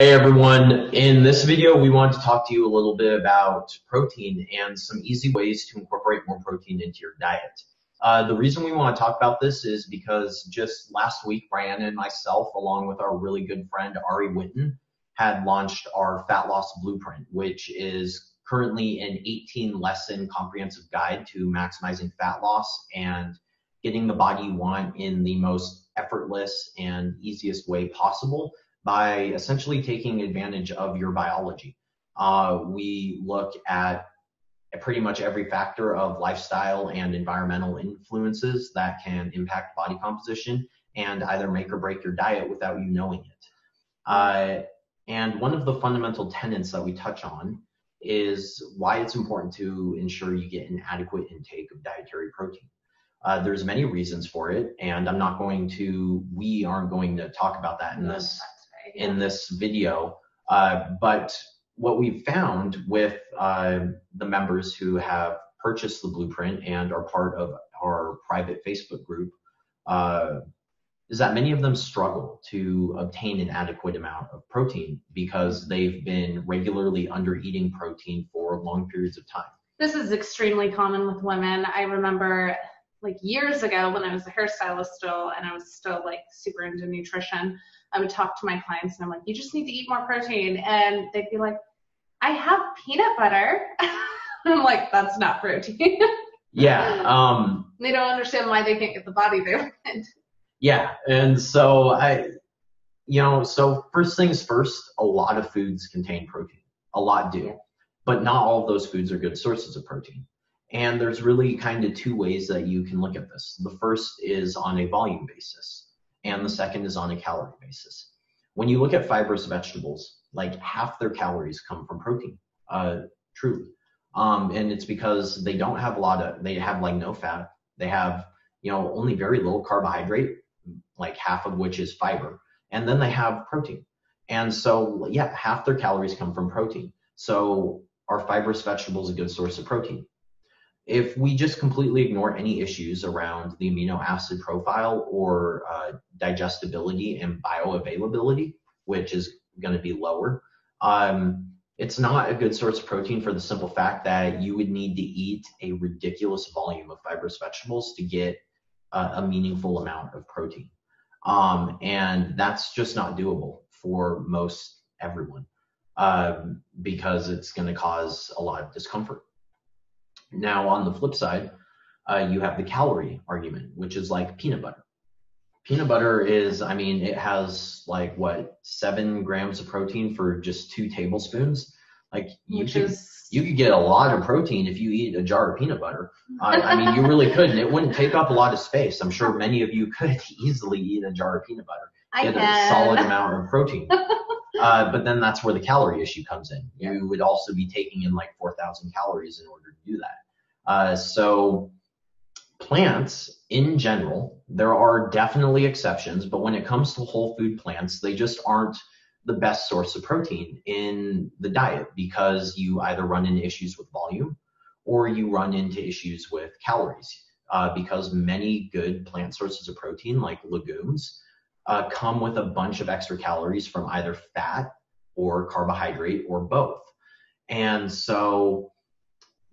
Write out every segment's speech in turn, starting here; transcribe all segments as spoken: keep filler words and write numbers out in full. Hey everyone, in this video we want to talk to you a little bit about protein and some easy ways to incorporate more protein into your diet. Uh, the reason we want to talk about this is because just last week Briana and myself, along with our really good friend Ari Witten, had launched our Fat Loss Blueprint, which is currently an eighteen lesson comprehensive guide to maximizing fat loss and getting the body you want in the most effortless and easiest way possible, by essentially taking advantage of your biology. Uh, we look at pretty much every factor of lifestyle and environmental influences that can impact body composition and either make or break your diet without you knowing it. Uh, and one of the fundamental tenets that we touch on is why it's important to ensure you get an adequate intake of dietary protein. Uh, there's many reasons for it, and I'm not going to, we aren't going to talk about that in this in this video, uh, but what we've found with uh, the members who have purchased the blueprint and are part of our private Facebook group uh, is that many of them struggle to obtain an adequate amount of protein because they've been regularly under eating protein for long periods of time. This is extremely common with women. I remember like years ago when I was a hairstylist still and I was still like super into nutrition, I would talk to my clients and I'm like, you just need to eat more protein. And they'd be like, I have peanut butter. I'm like, that's not protein. Yeah. Um, they don't understand why they can't get the body they want. Yeah. And so I, you know, so first things first, a lot of foods contain protein. A lot do. Yeah. But not all of those foods are good sources of protein. And there's really kind of two ways that you can look at this. The first is on a volume basis, and the second is on a calorie basis. When you look at fibrous vegetables, like half their calories come from protein, uh, truly. Um, and it's because they don't have a lot of, they have like no fat. They have, you know, only very little carbohydrate, like half of which is fiber. And then they have protein. And so, yeah, half their calories come from protein. So are fibrous vegetables a good source of protein? If we just completely ignore any issues around the amino acid profile or uh, digestibility and bioavailability, which is going to be lower, um, it's not a good source of protein for the simple fact that you would need to eat a ridiculous volume of fibrous vegetables to get uh, a meaningful amount of protein. Um, and that's just not doable for most everyone um, because it's going to cause a lot of discomfort. Now, on the flip side, uh, you have the calorie argument, which is like peanut butter. Peanut butter is, I mean, it has like, what, seven grams of protein for just two tablespoons? Like, you could, is... you could get a lot of protein if you eat a jar of peanut butter. Uh, I mean, you really could, and it wouldn't take up a lot of space. I'm sure many of you could easily eat a jar of peanut butter. I get can. a solid amount of protein. Uh, but then that's where the calorie issue comes in. You would also be taking in like four thousand calories in order to do that. Uh, so plants in general, there are definitely exceptions, but when it comes to whole food plants, they just aren't the best source of protein in the diet because you either run into issues with volume or you run into issues with calories uh, because many good plant sources of protein like legumes uh, come with a bunch of extra calories from either fat or carbohydrate or both. And so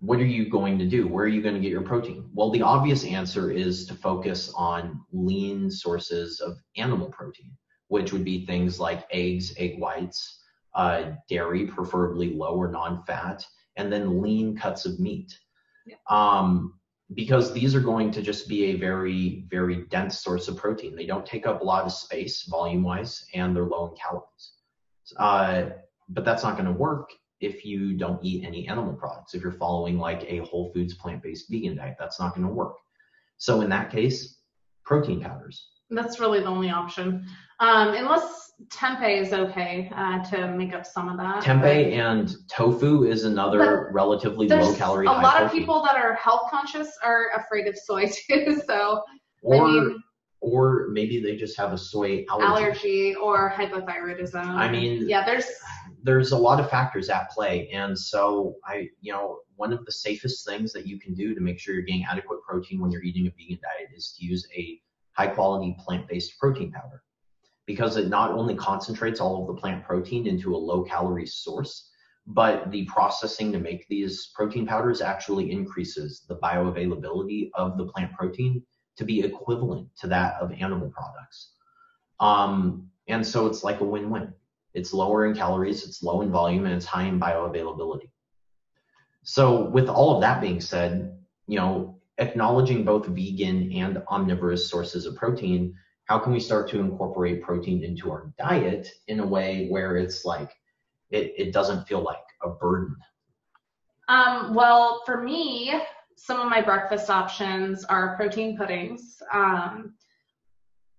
what are you going to do? Where are you going to get your protein? Well, the obvious answer is to focus on lean sources of animal protein, which would be things like eggs, egg whites, uh, dairy, preferably low or non-fat, and then lean cuts of meat. Yeah. Um, because these are going to just be a very, very dense source of protein. They don't take up a lot of space volume-wise, and they're low in calories. Uh, but that's not going to work if you don't eat any animal products. If you're following like a whole foods plant-based vegan diet, that's not going to work. So in that case, protein powders. That's really the only option. Um, unless tempeh is okay uh, to make up some of that. Tempeh right? and tofu is another but relatively low-calorie. A lot protein. of people that are health conscious are afraid of soy too. So or, I mean, or maybe they just have a soy allergy, allergy or hypothyroidism. I mean, yeah, there's. There's a lot of factors at play. And so I, you know, one of the safest things that you can do to make sure you're getting adequate protein when you're eating a vegan diet is to use a high quality plant-based protein powder. because it not only concentrates all of the plant protein into a low calorie source, but the processing to make these protein powders actually increases the bioavailability of the plant protein to be equivalent to that of animal products. Um, and so it's like a win-win. It's lower in calories, it's low in volume, and it's high in bioavailability. So with all of that being said, you know, acknowledging both vegan and omnivorous sources of protein, how can we start to incorporate protein into our diet in a way where it's like, it, it doesn't feel like a burden? Um, well, for me, some of my breakfast options are protein puddings. Um,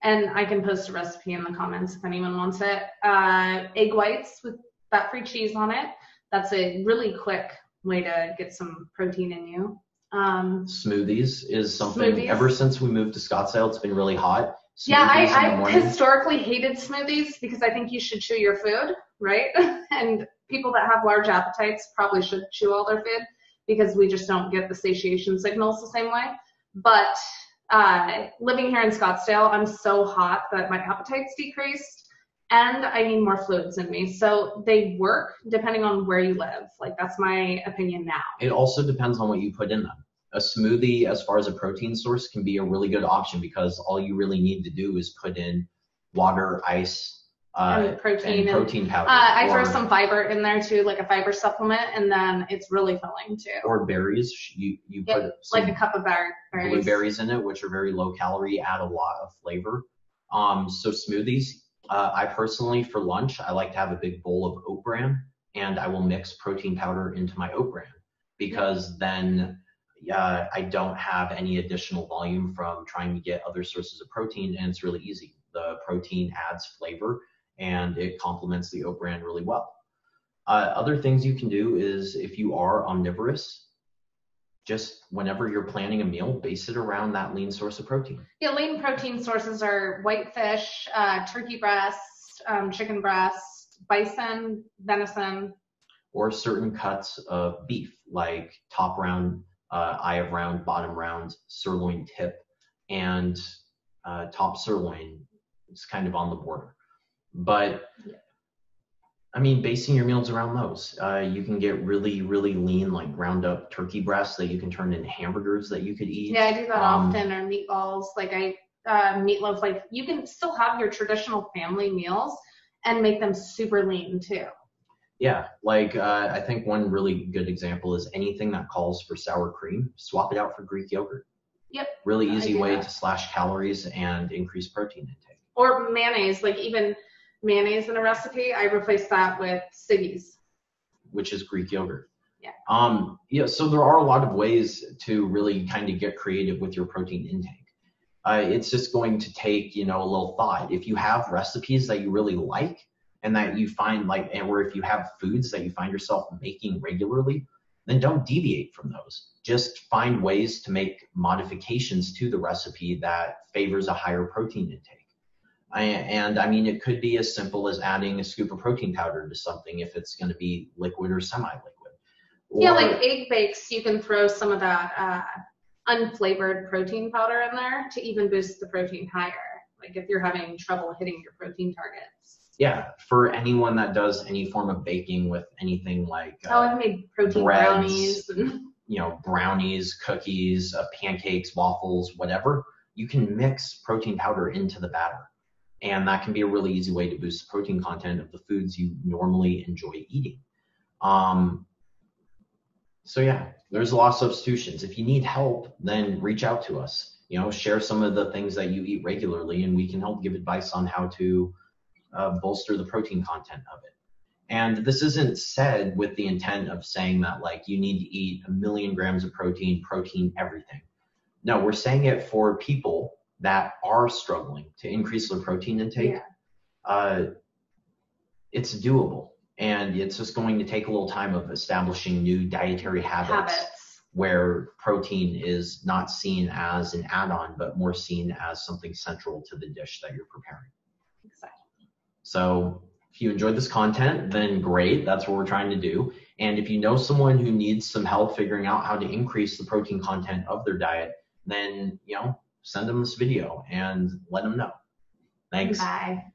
and I can post a recipe in the comments if anyone wants it. Uh, egg whites with fat-free cheese on it. That's a really quick way to get some protein in you. Um, smoothies is something, smoothies. Ever since we moved to Scottsdale, it's been really hot. Smoothies yeah, I, I historically hated smoothies because I think you should chew your food, right? And people that have large appetites probably should chew all their food because we just don't get the satiation signals the same way. But uh, living here in Scottsdale, I'm so hot that my appetite's decreased and I need more fluids in me. So they work depending on where you live. Like, that's my opinion now. It also depends on what you put in them. A smoothie, as far as a protein source, can be a really good option because all you really need to do is put in water, ice, uh, and protein, and protein powder. Uh, I throw some fiber in there too, like a fiber supplement, and then it's really filling too. Or berries. You, you yep, put like a cup of berries. Blueberries in it, which are very low calorie, add a lot of flavor. Um, so smoothies, uh, I personally, for lunch, I like to have a big bowl of oat bran, and I will mix protein powder into my oat bran because yep. then... Uh, I don't have any additional volume from trying to get other sources of protein, and it's really easy. The protein adds flavor and it complements the oat bran really well. Uh, other things you can do is, if you are omnivorous, just whenever you're planning a meal, base it around that lean source of protein. Yeah, lean protein sources are white fish, uh, turkey breast, um, chicken breast, bison, venison. Or certain cuts of beef, like top round, Uh, eye of round, bottom round, sirloin tip, and uh, top sirloin. It's kind of on the border. But, yeah. I mean, basing your meals around those. Uh, you can get really, really lean, like ground up turkey breasts that you can turn into hamburgers that you could eat. Yeah, I do that um, often, or meatballs. Like, I, uh, meatloaf, like, you can still have your traditional family meals and make them super lean, too. Yeah, like uh, I think one really good example is anything that calls for sour cream, swap it out for Greek yogurt. Yep. Really easy way to slash calories and increase protein intake. Or mayonnaise, like even mayonnaise in a recipe, I replace that with Siggies. Which is Greek yogurt. Yeah. Um, yeah, so there are a lot of ways to really kind of get creative with your protein intake. Uh, it's just going to take, you know, a little thought. If you have recipes that you really like, and that you find like, and where if you have foods that you find yourself making regularly, then don't deviate from those. Just find ways to make modifications to the recipe that favors a higher protein intake. I, and I mean, it could be as simple as adding a scoop of protein powder to something if it's gonna be liquid or semi-liquid. Or, yeah, like egg bakes, you can throw some of that uh, unflavored protein powder in there to even boost the protein higher. Like, if you're having trouble hitting your protein targets. Yeah, for anyone that does any form of baking with anything like uh, oh, I've made protein breads, brownies, and... you know, brownies, cookies, uh, pancakes, waffles, whatever, you can mix protein powder into the batter, and that can be a really easy way to boost the protein content of the foods you normally enjoy eating. Um, so yeah, there's a lot of substitutions. If you need help, then reach out to us. You know, share some of the things that you eat regularly, and we can help give advice on how to. Uh, bolster the protein content of it. And this isn't said with the intent of saying that like you need to eat a million grams of protein, protein everything. No, we're saying it for people that are struggling to increase their protein intake. Yeah. Uh, it's doable, and it's just going to take a little time of establishing new dietary habits, habits. where protein is not seen as an add-on, but more seen as something central to the dish that you're preparing. Exactly. So if you enjoyed this content, then great, that's what we're trying to do. And if you know someone who needs some help figuring out how to increase the protein content of their diet, then, you know, send them this video and let them know. Thanks. Bye.